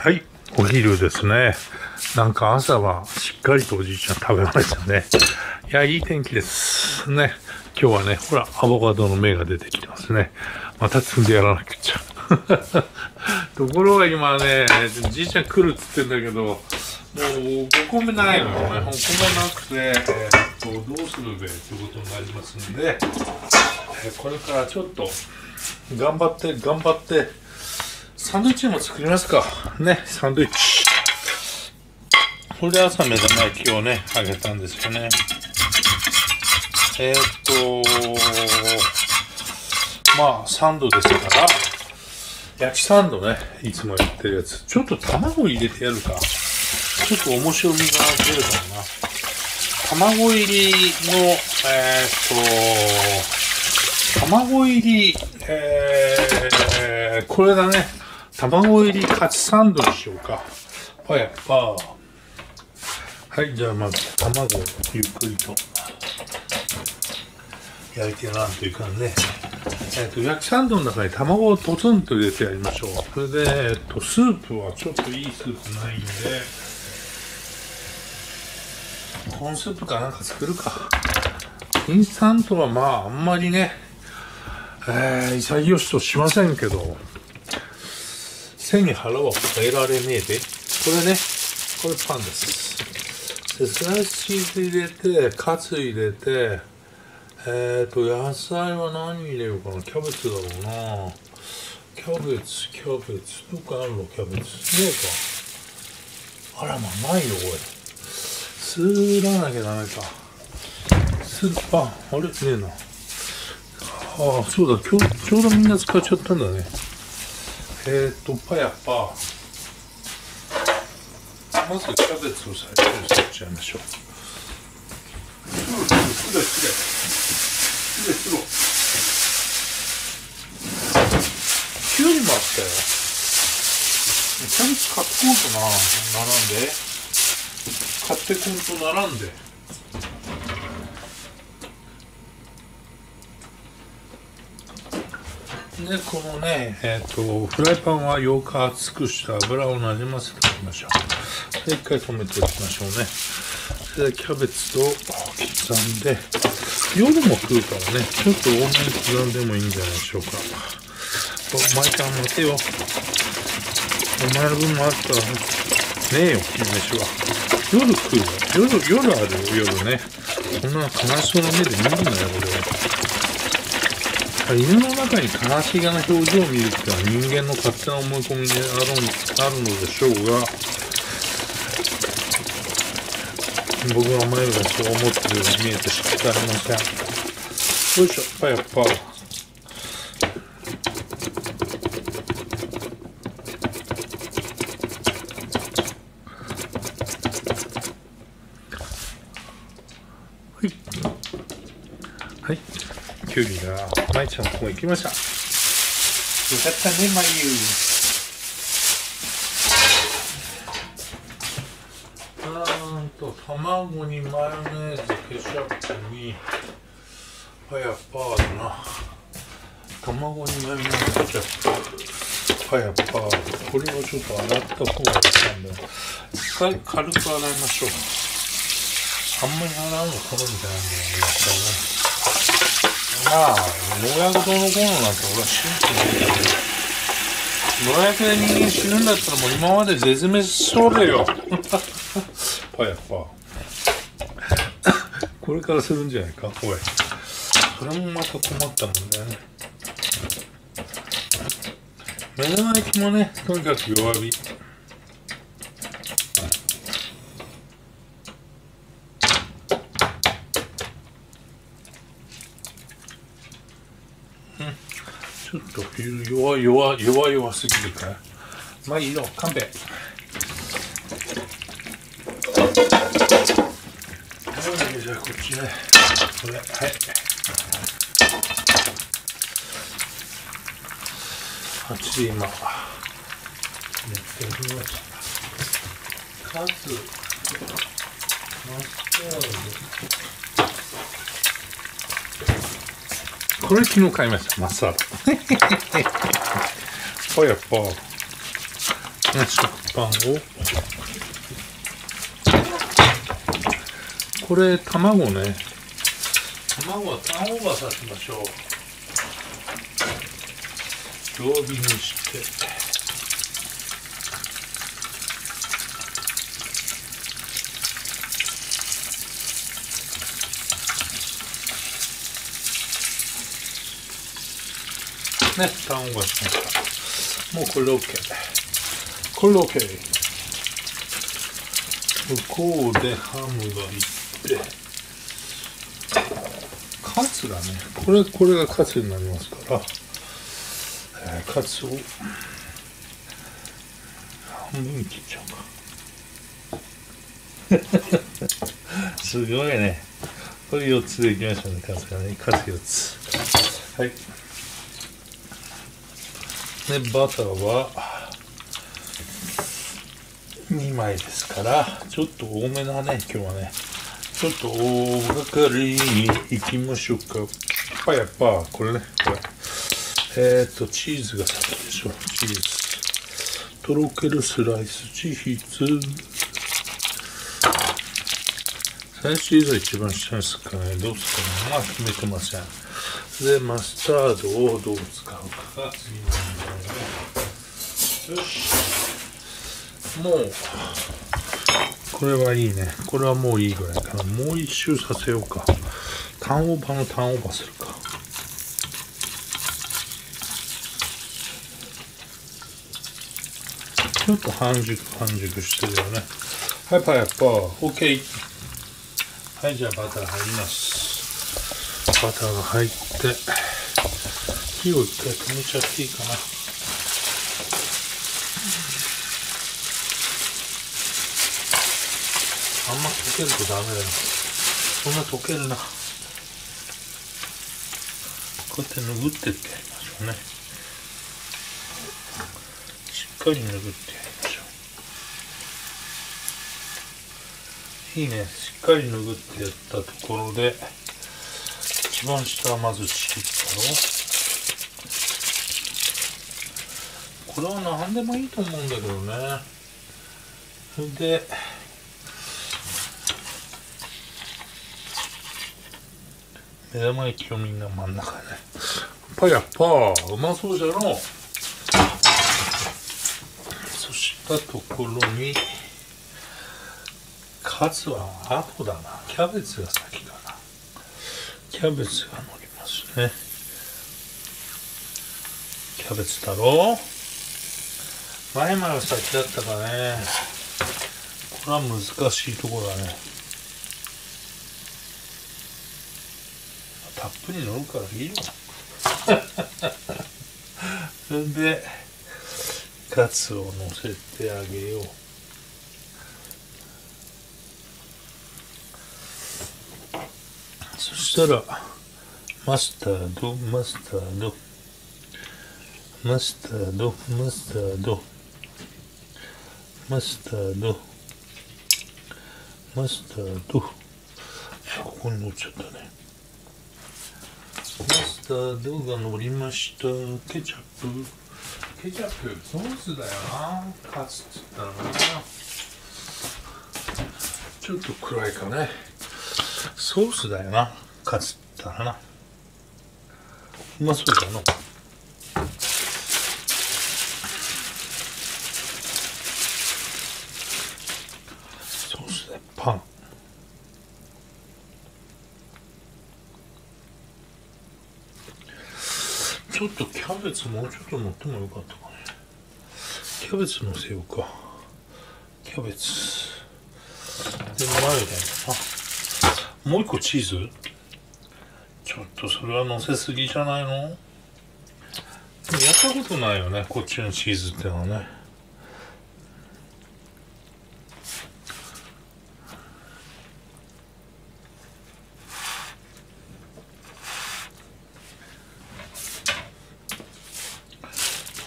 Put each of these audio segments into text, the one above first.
はい、お昼ですね。なんか朝はしっかりとおじいちゃん食べましたね。いや、いい天気ですね。今日はね、ほら、アボカドの芽が出てきてますね。また摘んでやらなくちゃ。ところが今ね、じいちゃん来るっつってんだけど、もう5個目ないのよね。5個目なくて、どうするべってことになりますんで、これからちょっと頑張って、サンドイッチでも作りますか。ね、サンドイッチ。これで朝目玉焼きをね、揚げたんですよね。まあ、サンドですから、焼きサンドね、いつもやってるやつ。ちょっと卵入れてやるか。ちょっと面白みが出るかな。卵入りの、これだね。卵入りカツサンドにしようか。はい、はい、じゃあまず卵をゆっくりと焼いてなんていうかね。焼きサンドの中に卵をトツンと入れてやりましょう。それで、スープはちょっといいスープないんで、コーンスープかなんか作るか。インスタントはまああんまりね、潔しとしませんけど、背に腹は抱えられねえで。これね、これパンです。で、スライスチーズ入れて、カツ入れて、野菜は何入れようかな。キャベツだろうな。キャベツ。どっかあるのキャベツ。ねえか。あらまあ、ないよ、これ。すらなきゃダメか。あれねえな。ああ、そうだ、ちょうどみんな使っちゃったんだね。まずキャベツを最初に切っちゃいましょう。きゅうりもあったよ。キャベツ買ってこんとな、並んで。で、このね、フライパンはよく熱くした油をなじませておきましょう。で、一回止めておきましょうね。で、キャベツと刻んで、夜も食うからね、ちょっと多めに刻んでもいいんじゃないでしょうか。お前ちゃん待てよ。お前の分もあったらねえよ、昼飯は。夜食うよ。夜あるよ、夜ね。こんな悲しそうな目で見るなよ、俺は。犬の中に悲しげな表情を見るってのは人間の勝手な思い込みであるのでしょうが、僕は前からそう思ってるように見えて仕方ありません。よいしょ、はい。きゅうりがまいちゃんのとこ行きました。よかったね、まゆ。卵にマヨネーズ、ケチャップに、卵にマヨネーズ、ケチャップ、これをちょっと洗った方がいいんだよ。一回軽く洗いましょう。あんまり洗うの好みじゃないんだよね。まあ、農薬どうのこうのなんて俺は信じてないけど、農薬で人間死ぬんだったらもう今まで絶滅しそうだよ。これからするんじゃないか、おい。それもまた困ったもんね。目玉焼きもね、とにかく弱火。ちょっと弱すぎるから、まあいいよ、勘弁。じゃあこっちね、これ、はい。あっちで今、やってみました。カツ、マスタード。これ昨日買いました、マッサード。食パンを、これ卵ね、卵はターンオーバーさせましょう。弱火にしてね、ターンオーバーしました。もうこれ OK、これ OK。 向こうでハムがいってカツだね。これがカツになりますから、カツを半分切っちゃうかすごいね、これ4つでいきましたね。カツがね、カツ4つ。はいね、バターは2枚ですから、ちょっと多めだね、今日はね。ちょっと大掛かりにいきましょうか。やっぱ、これね、これ。チーズが先でしょ、チーズ。とろけるスライスチーズ。スライスチーズは一番下ですかね。どう使うのか決めてません。で、マスタードをどう使うかが次の問題で。よし。もうこれはいいね、これはもういいぐらいかな。もう一周させようか。ターンオーバーのターンオーバーするか。ちょっと半熟してるよね。はい、パイパー OK。 はい、じゃあバター入ります。バターが入って火を一回止めちゃっていいかな。あんま溶けるとダメだよ。そんな溶けるな。こうやって拭ってってやりましょうね。しっかり拭ってやりましょう。いいね、しっかり拭ってやったところで、一番下はまずチーズだろ。これは何でもいいと思うんだけどね。それで目玉焼きをみんな真ん中ね。パヤパー、うまそうじゃろう。そしたところにカツは後だな。キャベツが先だな。キャベツが乗りますね。キャベツだろう。前々は先だったかね。これは難しいところだね。たっぷり乗るからいいよそれでカツを乗せてあげよう。そしたらマスタード、ここに乗っちゃったね。マスタードが乗りました。ケチャップ、ソースだよな。カツって言ったらな。ちょっと暗いかね。ソースだよな。カツって言ったらな。うまそうだな。ソースでパン。ちょっとキャベツもうちょっと乗ってもよかったかね。キャベツ乗せようか。キャベツでマヨネーズ。あ、もう一個チーズ。ちょっとそれは乗せすぎじゃないの？やったことないよね、こっちのチーズってのはね。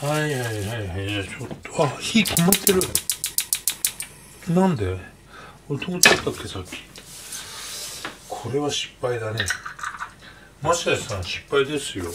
はい、じゃあちょっと、あ、火止まってる。なんで俺止まっちゃったっけ、さっき。これは失敗だね。マシャイさん、失敗ですよ。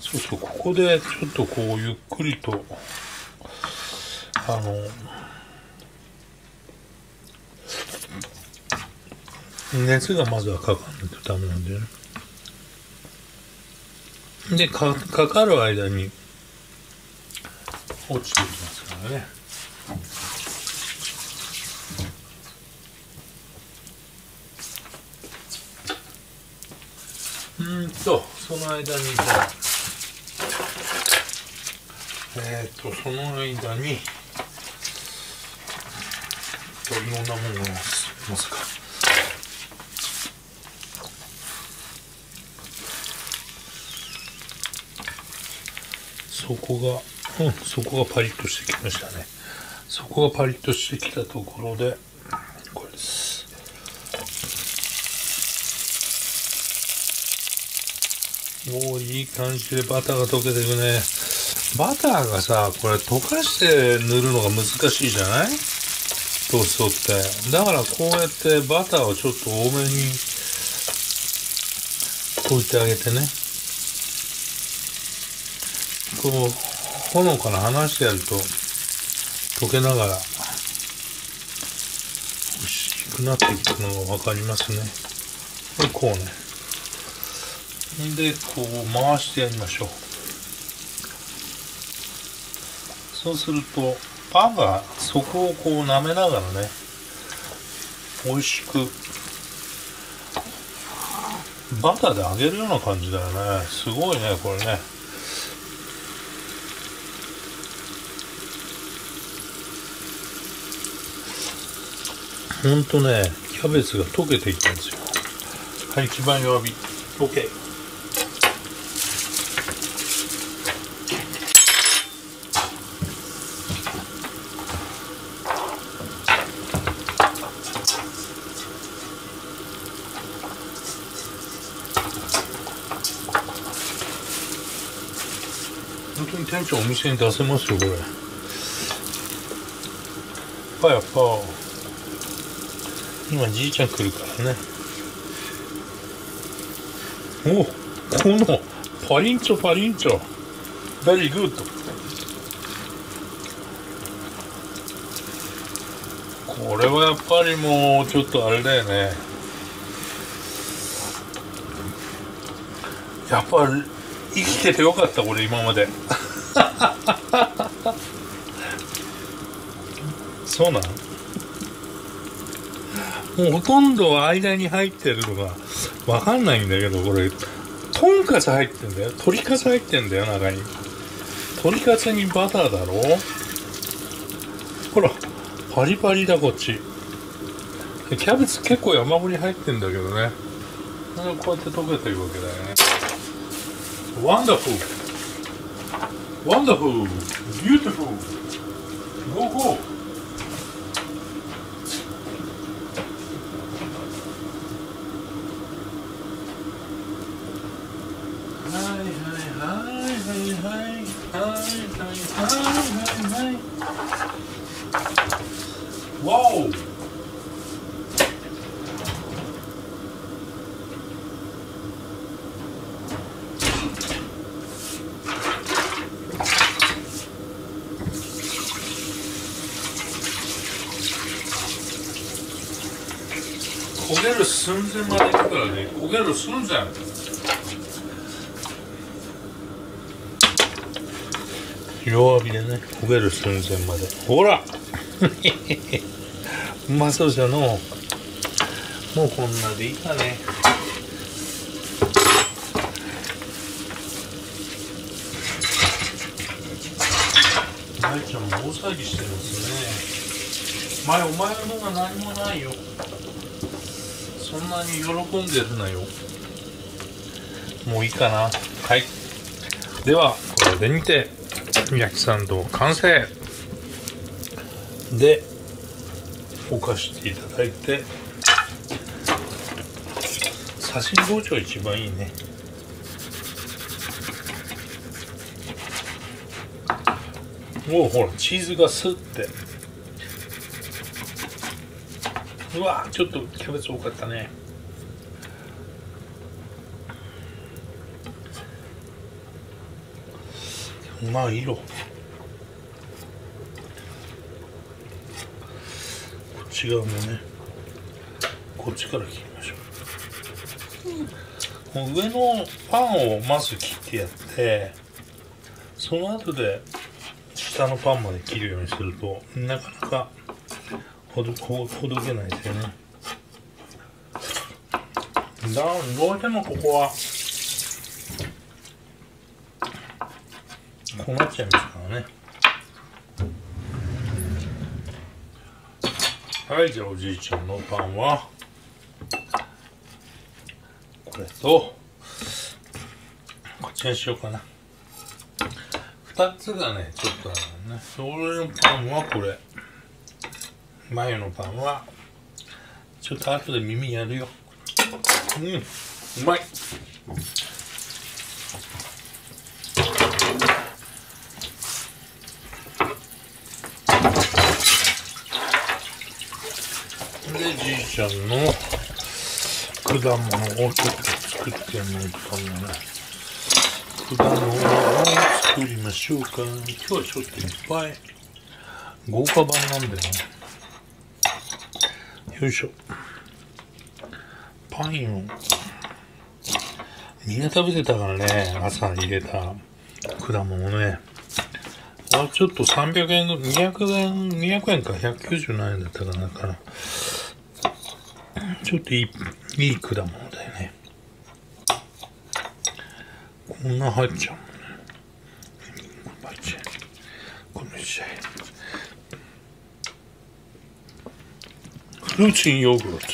そうそう、ここでちょっとこうゆっくりと熱がまずはかかんないとダメなんだよね。で、かかる間に落ちていきますからね。その間にじゃあその間にいろんなものを載せか。そこがパリッとしてきましたね。そこがパリッとしてきたところで、これです。もういい感じでバターが溶けていくね。バターがさ、これ溶かして塗るのが難しいじゃない？トーストって。だからこうやってバターをちょっと多めに置いてあげてね。こうほのかな離してやると溶けながら美味しくなっていくのが分かりますね。これこうね。でこう回してやりましょう。そうするとパンがそこをこう舐めながらね、美味しくバターで揚げるような感じだよね。すごいねこれね。ほんとね、キャベツが溶けていったんですよ。はい、一番弱火。OK。ほんとに店長お店に出せますよ、これ。やっぱ。今じいちゃん来るからね。お、このパリンチョパリンチョベリーグッド。これはやっぱりもうちょっとあれだよね。やっぱ生きててよかったこれ今まで。そうなの？もうほとんど間に入ってるのがわかんないんだけど、これとんかつ入ってんだよ。鶏かつ入ってんだよ中に。鶏かつにバターだろ。ほらパリパリだこっち。キャベツ結構山盛り入ってんだけどね。こうやって溶けていくわけだよね。ワンダフルワンダフルビューティフルゴーゴー。焦げる寸前まで行くからね。焦げる寸前。弱火でね、焦げる寸前まで。ほらうまそうじゃのう。もうこんなでいいかね。大ちゃんも大騒ぎしてますね。お前のが何もないよ。そんなに喜んでるなよ。もういいかな。はい。ではこれでにて焼きサンド完成でおかしていただいて、刺身包丁一番いいね。おおほらチーズがすって。うわちょっとキャベツ多かったね。まあ色違うんだね。こっちから切りましょう。うん、もう上のパンをまず切ってやって、その後で下のパンまで切るようにするとなかなかほどけないですよね。どうしてもここはこうなっちゃいますからね。はい、じゃあおじいちゃんのパンはこれとこっちにしようかな。2つがねちょっとあるね。それのパンはこれ、マヨのパンはちょっと後で耳やるよ。うん、うまい。ちゃんの果物をちょっと作ってみようかな。果物を作りましょうか。今日はちょっといっぱい豪華版なんだよね。よいしょ。パインをみんな食べてたからね、朝入れた果物ね。あ、ちょっと300円ぐらい、200円か197円だったかなから。ちょっといい果物だよね。こんな入っちゃうもんね。この試合フルーチンヨーグルト、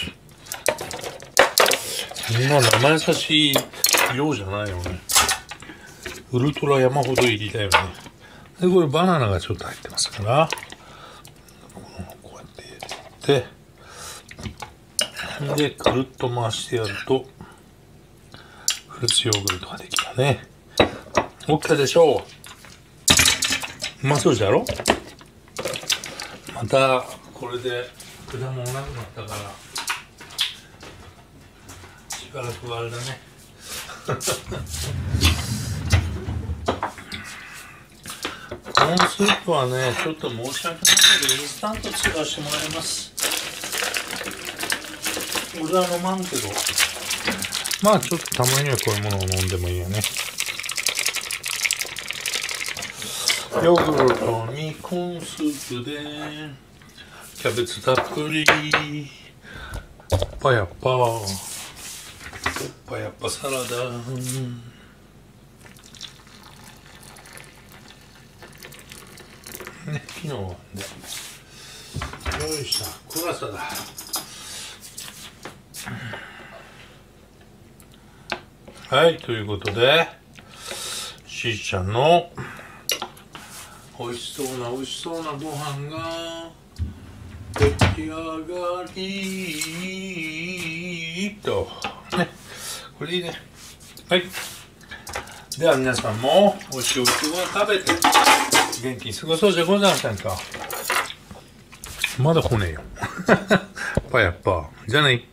そんな生優しい量じゃないよね。ウルトラ山ほど入りだよね。でこれバナナがちょっと入ってますから、こうやって入れてでくるっと回してやるとフルーツヨーグルトができたね。 OK でしょう。うまそうじゃろ。またこれで果物なくなったからしばらくあれだねこのスープはねちょっと申し訳ないけどインスタント使わせてもらいます。俺は飲まんけど、まあちょっとたまにはこういうものを飲んでもいいよね。ヨーグルトにコーンスープでキャベツたっぷり、やっぱサラダ、ね、昨日はね、よいしょ、小笠だ。はい、ということでしーちゃんの美味しそうなご飯が出来上がりとね、これでいいね。はい、では皆さんも美味しいおいちごを食べて元気に過ごそうじゃございませんか。まだ来ねえよパやっぱじゃない。